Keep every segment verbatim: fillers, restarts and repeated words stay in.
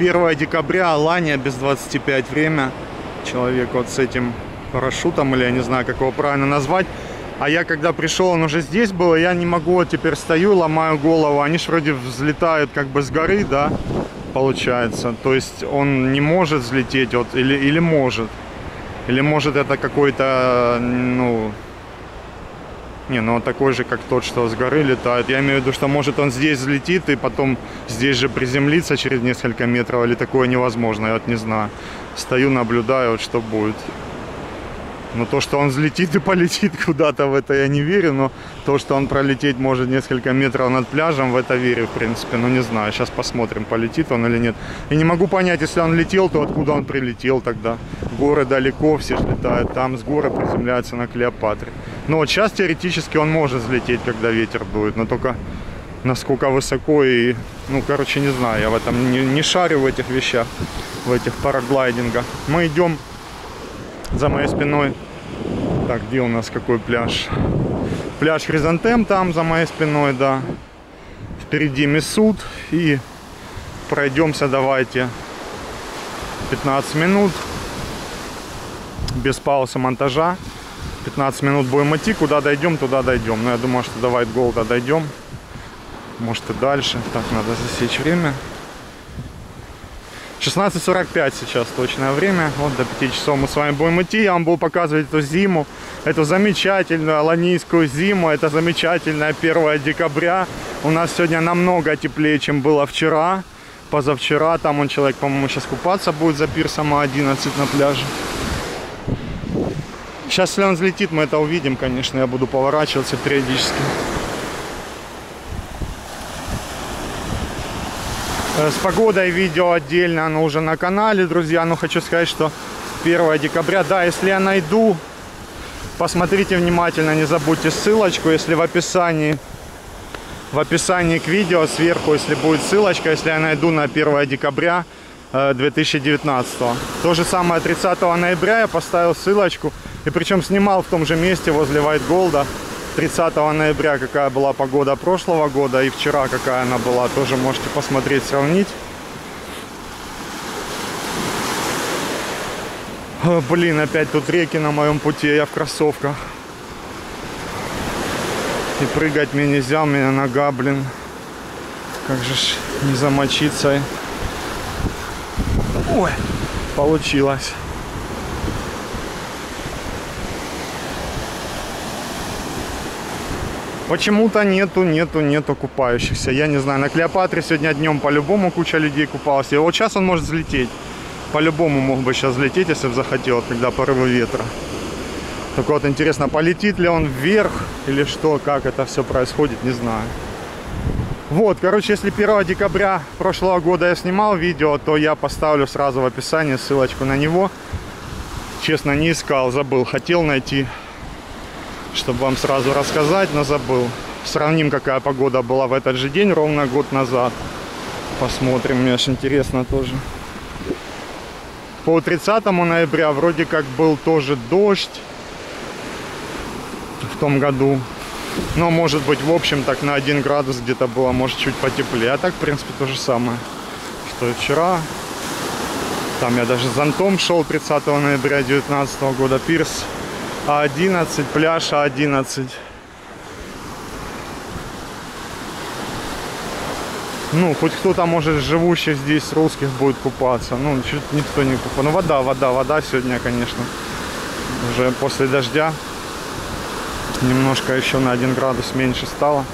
первое декабря, Алания, без двадцати пяти время. Человек вот с этим парашютом, или я не знаю, как его правильно назвать. А я когда пришел, он уже здесь был, я не могу, вот теперь стою, ломаю голову. Они же вроде взлетают как бы с горы, да, получается. То есть он не может взлететь, вот, или, или может. Или может это какой-то, ну... Не, ну он такой же, как тот, что с горы летает. Я имею в виду, что может он здесь взлетит и потом здесь же приземлиться через несколько метров, или такое невозможно, я вот не знаю. Стою, наблюдаю, вот что будет. Но то, что он взлетит и полетит куда-то, в это я не верю. Но то, что он пролететь может несколько метров над пляжем, в это верю, в принципе. Но не знаю, сейчас посмотрим, полетит он или нет. И не могу понять, если он летел, то откуда он прилетел тогда. Горы далеко, все ж летают там, с горы приземляются на Клеопатре. Но вот сейчас теоретически он может взлететь, когда ветер дует. Но только насколько высоко и... Ну, короче, не знаю, я в этом не, не шарю, в этих вещах, в этих параглайдингах. Мы идем... За моей спиной. Так, где у нас какой пляж? Пляж Хризантем там за моей спиной, да. Впереди Месуд. И пройдемся, давайте, пятнадцать минут. Без паузы монтажа. пятнадцать минут будем идти. Куда дойдем, туда дойдем. Но я думаю, что до White Gold дойдем. Может и дальше. Так, надо засечь время. шестнадцать сорок пять сейчас точное время. Вот до пяти часов мы с вами будем идти. Я вам буду показывать эту зиму. Эту замечательную аланийскую зиму. Это замечательное первое декабря. У нас сегодня намного теплее, чем было вчера. Позавчера. Там он, человек, по-моему, сейчас купаться будет за пирсом одиннадцать на пляже. Сейчас, если он взлетит, мы это увидим, конечно. Я буду поворачиваться периодически. С погодой видео отдельно, оно уже на канале, друзья. Но хочу сказать, что первое декабря, да, если я найду, посмотрите внимательно, не забудьте ссылочку, если в описании, в описании к видео сверху, если будет ссылочка, если я найду на первое декабря две тысячи девятнадцатого. То же самое тридцатого ноября я поставил ссылочку, и причем снимал в том же месте возле White Gold. тридцатого ноября какая была погода прошлого года и вчера какая она была, тоже можете посмотреть, сравнить. О, блин, опять тут реки на моем пути, я в кроссовках. И прыгать мне нельзя, у меня нога, блин. Как же ж не замочиться. Ой, получилось. Почему-то нету, нету, нету купающихся. Я не знаю, на Клеопатре сегодня днем по-любому куча людей купалась. И вот сейчас он может взлететь. По-любому мог бы сейчас взлететь, если бы захотел, когда порывы ветра. Только вот интересно, полетит ли он вверх или что, как это все происходит, не знаю. Вот, короче, если первое декабря прошлого года я снимал видео, то я поставлю сразу в описании ссылочку на него. Честно, не искал, забыл, хотел найти, чтобы вам сразу рассказать, но забыл. Сравним, какая погода была в этот же день, ровно год назад. Посмотрим, мне аж интересно тоже. По тридцатому ноября вроде как был тоже дождь в том году. Но, может быть, в общем, так на один градус где-то было, может, чуть потеплее. А так, в принципе, то же самое, что и вчера. Там я даже с зонтом шел тридцатого ноября две тысячи девятнадцатого года, пирс А одиннадцать, пляж А одиннадцать. Ну, хоть кто-то, может, живущих здесь русских будет купаться. Ну, чуть никто не купается. Ну, вода, вода, вода сегодня, конечно. Уже после дождя немножко еще на один градус меньше стало.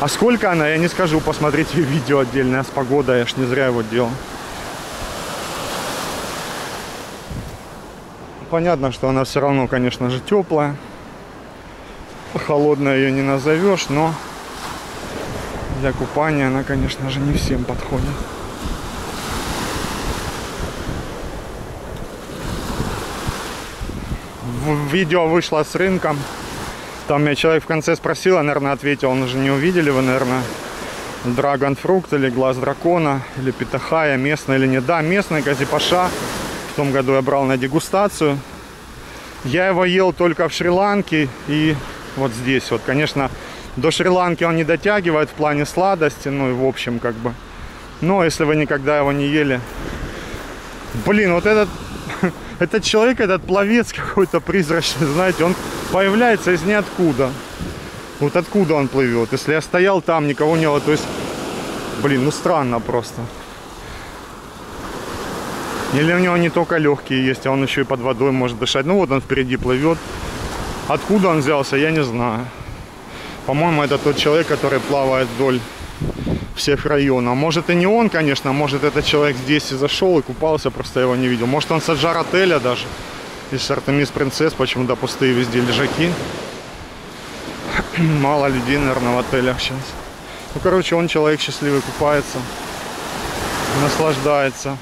А сколько она, я не скажу. Посмотрите видео отдельное с погодой. Я ж не зря его делал. Понятно, что она все равно, конечно же, теплая. Холодная ее не назовешь, но для купания она, конечно же, не всем подходит. Видео вышло с рынком. Там меня человек в конце спросил, я, наверное, ответил. Он уже не увидели вы, наверное, драгонфрукт или глаз дракона, или питахая, местная или не. Да, местная, казипаша. В том году я брал на дегустацию. Я его ел только в Шри-Ланке и вот здесь вот. Конечно, до Шри-Ланки он не дотягивает в плане сладости, ну и в общем, как бы, Но если вы никогда его не ели... Блин, вот этот... Этот человек, этот пловец какой-то призрачный, знаете, он появляется из ниоткуда. Вот откуда он плывет? Если я стоял там, никого не было, то есть... Блин, ну странно просто. Или у него не только легкие есть, а он еще и под водой может дышать. Ну вот он впереди плывет. Откуда он взялся, я не знаю. По-моему, это тот человек, который плавает вдоль всех районов. Может и не он, конечно, может этот человек здесь и зашел, и купался, просто его не видел. Может он с Аджар отеля даже. Здесь Артемис Принцесс, почему-то пустые везде лежаки. Мало людей, наверное, в отелях сейчас. Ну, короче, он человек счастливый, купается, наслаждается.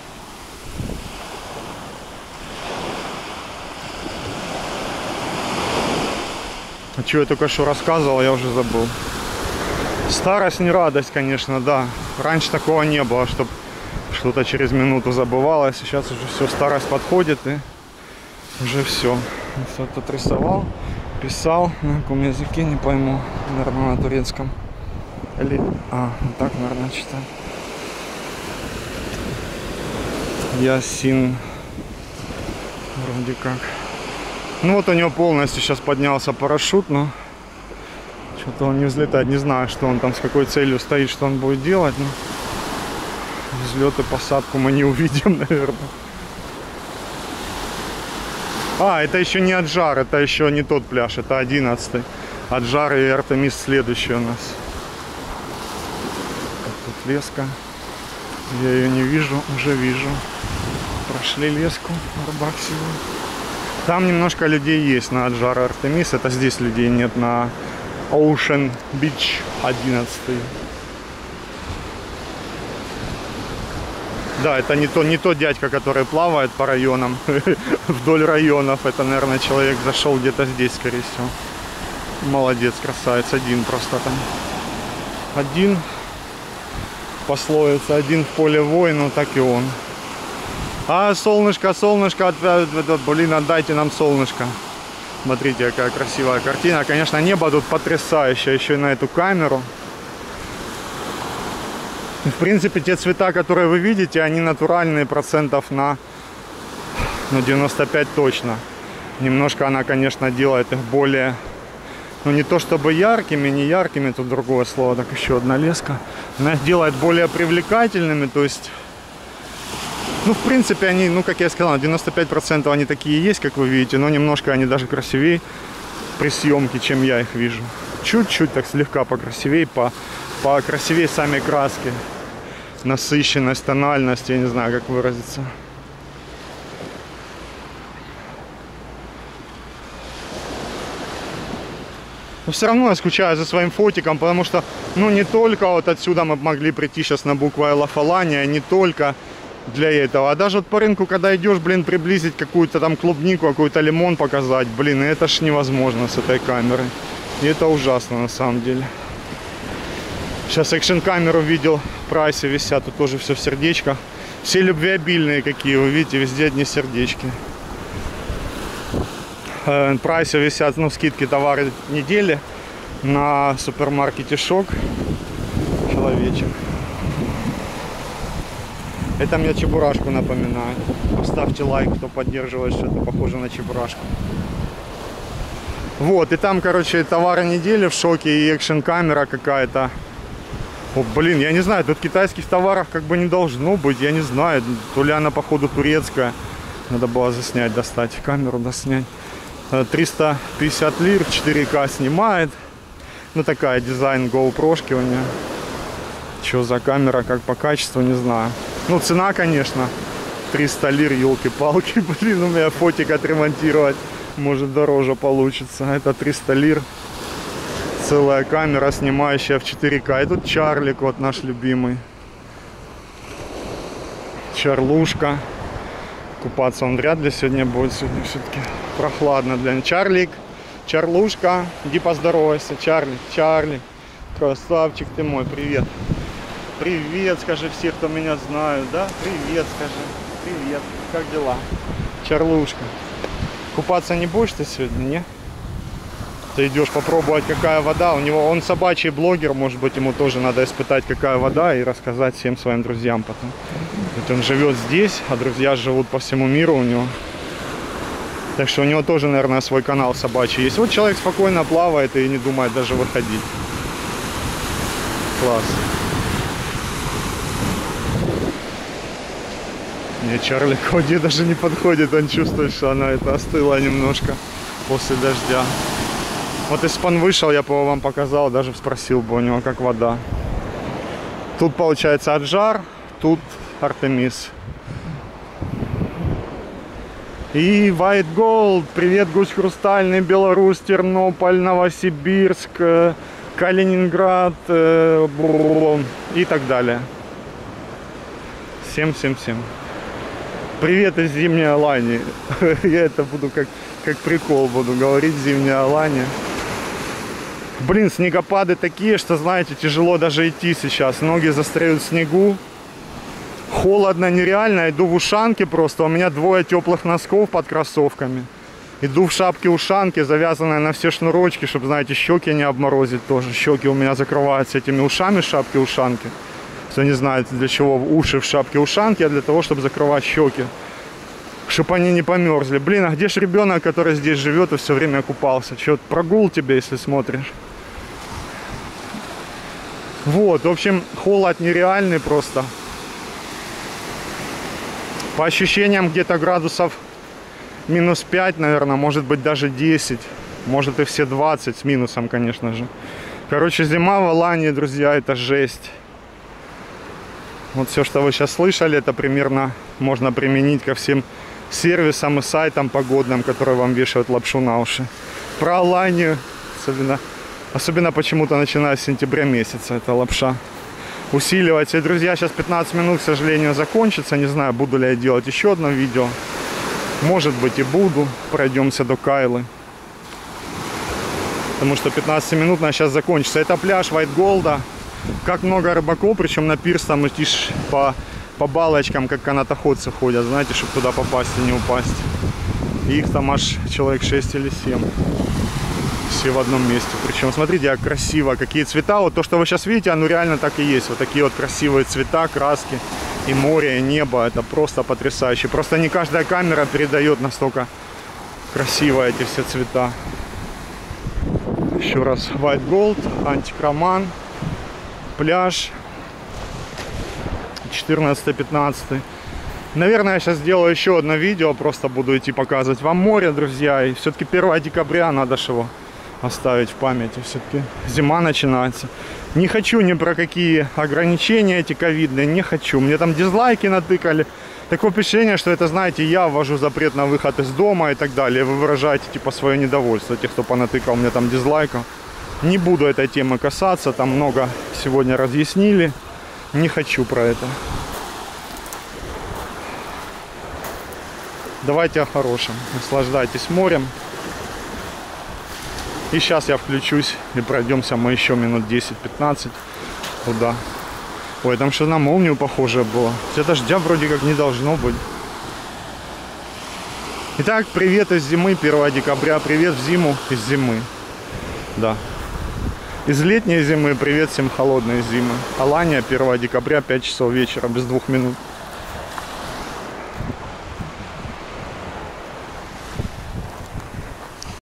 А что я только что рассказывал, я уже забыл. Старость не радость, конечно, да. Раньше такого не было, чтобы что-то через минуту забывалось. Сейчас уже все, старость подходит и уже все. Что-то отрисовал, писал. На каком языке, не пойму. Наверное, на турецком. Или... А, вот так, наверное, читаю. Ясин. Вроде как. Ну вот у него полностью сейчас поднялся парашют, но... Что-то он не взлетает. Не знаю, что он там, с какой целью стоит, что он будет делать. Но... Взлет и посадку мы не увидим, наверное. А, это еще не Аджар, это еще не тот пляж, это одиннадцатый. Аджар и Артемис следующий у нас. Тут леска. Я ее не вижу, уже вижу. Прошли леску, рыбак сегодня. Там немножко людей есть на Аджар и Артемис. Это здесь людей нет на Оушен Бич одиннадцать. Да, это не то, не то дядька, который плавает по районам, вдоль районов. Это, наверное, человек зашел где-то здесь, скорее всего. Молодец, красавец. Один просто там. Один, пословица, один в поле воин, ну так и он. А, солнышко, солнышко, блин, отдайте нам солнышко. Смотрите, какая красивая картина. Конечно, небо тут потрясающее, еще и на эту камеру. В принципе, те цвета, которые вы видите, они натуральные процентов на, на девяносто пять точно. Немножко она, конечно, делает их более, ну не то чтобы яркими, не яркими, тут другое слово, так еще одна леска. Она их делает более привлекательными, то есть, ну в принципе они, ну как я сказал, девяносто пять процентов они такие есть, как вы видите, но немножко они даже красивее при съемке, чем я их вижу. Чуть-чуть так слегка покрасивее, по... покрасивее сами краски, насыщенность, тональность, я не знаю, как выразиться. Но все равно я скучаю за своим фотиком, потому что, ну, не только вот отсюда мы могли прийти сейчас на букву Лафалания, не только для этого, а даже вот по рынку, когда идешь, блин, приблизить какую-то там клубнику, какой-то лимон показать, блин, это ж невозможно с этой камерой. И это ужасно на самом деле. Сейчас экшн-камеру видел, прайсы висят, тут тоже все в сердечках. Все любвеобильные какие, вы видите, везде одни сердечки. Прайсы висят, ну, скидки, товары недели на супермаркете Шок. Человечек. Это мне чебурашку напоминает. Поставьте лайк, кто поддерживает, что это похоже на чебурашку. Вот, и там, короче, товары недели в Шоке и экшн-камера какая-то. О, блин, я не знаю, тут китайских товаров как бы не должно быть, я не знаю, то ли она, походу, турецкая. Надо было заснять, достать, камеру доснять. триста пятьдесят лир, четыре ка снимает. Ну, такая дизайн GoPro-шки у нее. Что за камера, как по качеству, не знаю. Ну, цена, конечно, триста лир, елки-палки, блин, у меня фотик отремонтировать, может, дороже получится. Это триста лир. Целая камера, снимающая в четыре ка. И тут Чарлик, вот наш любимый. Чарлушка. Купаться он вряд ли сегодня будет. Сегодня все-таки прохладно для него. Чарлик, Чарлушка, иди поздоровайся. Чарли, Чарли. Красавчик ты мой, привет. Привет, скажи все, кто меня знают, да? Привет, скажи. Привет, как дела? Чарлушка. Купаться не будешь ты сегодня, не? Ты идешь попробовать, какая вода. У него, он собачий блогер, может быть, ему тоже надо испытать, какая вода, и рассказать всем своим друзьям потом. Ведь он живет здесь, а друзья живут по всему миру у него. Так что у него тоже, наверное, свой канал собачий есть. Вот человек спокойно плавает и не думает даже выходить. Класс. Мне Чарли к воде даже не подходит. Он чувствует, что она это остыла немножко после дождя. Вот испан вышел, я бы вам показал, даже спросил бы у него, как вода. Тут получается Аджар, тут Артемис. И White Gold, привет, Гусь Хрустальный, Беларусь, Тернополь, Новосибирск, Калининград и так далее. семь семь семь. Привет из Зимней Алании. Я это буду как, как прикол буду говорить, Зимняя Алания. Блин, снегопады такие, что, знаете, тяжело даже идти сейчас. Ноги застряют в снегу. Холодно нереально. Иду в ушанке просто. У меня двое теплых носков под кроссовками. Иду в шапке-ушанке, завязанной на все шнурочки, чтобы, знаете, щеки не обморозить тоже. Щеки у меня закрываются этими ушами шапки-ушанки. Кто не знает, для чего уши в шапке-ушанке, а для того, чтобы закрывать щеки. Чтобы они не померзли. Блин, а где же ребенок, который здесь живет и все время купался? Че, прогул тебе, если смотришь. Вот, в общем, холод нереальный просто. По ощущениям, где-то градусов минус пять, наверное, может быть даже десять. Может и все двадцать, с минусом, конечно же. Короче, зима в Алании, друзья, это жесть. Вот все, что вы сейчас слышали, это примерно можно применить ко всем сервисам и сайтам погодным, которые вам вешают лапшу на уши. Про Аланию, особенно, особенно почему-то начиная с сентября месяца, эта лапша усиливается. И, друзья, сейчас пятнадцать минут, к сожалению, закончится. Не знаю, буду ли я делать еще одно видео. Может быть и буду. Пройдемся до Кайлы. Потому что пятнадцать минут она сейчас закончится. Это пляж White Gold'а. Как много рыбаков, причем на пирс там идишь по, по балочкам, как канатоходцы ходят, знаете, чтобы туда попасть и не упасть. И их там аж человек шесть или семь. Все в одном месте. Причем, смотрите, как красиво, какие цвета. Вот то, что вы сейчас видите, оно реально так и есть. Вот такие вот красивые цвета, краски, и море, и небо. Это просто потрясающе. Просто не каждая камера передает настолько красиво эти все цвета. Еще раз, White Gold, антикроман. Пляж четырнадцатый-пятнадцатый. Наверное, я сейчас сделаю еще одно видео. Просто буду идти показывать вам море, друзья. И все-таки первое декабря надо же его оставить в памяти. Все-таки зима начинается. Не хочу ни про какие ограничения эти ковидные. Не хочу. Мне там дизлайки натыкали. Такое впечатление, что это, знаете, я ввожу запрет на выход из дома и так далее. Вы выражаете типа свое недовольство. Те, кто понатыкал мне там дизлайков. Не буду этой темы касаться, там много сегодня разъяснили. Не хочу про это. Давайте о хорошем. Наслаждайтесь морем. И сейчас я включусь и пройдемся мы еще минут десять-пятнадцать туда. Ой, там что на молнию похоже было. Хотя дождя вроде как не должно быть. Итак, привет из зимы, первое декабря. Привет в зиму из зимы. Да. Из летней зимы, привет всем холодной зимы. Алания, первое декабря, пять часов вечера, без двух минут.